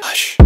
Hush.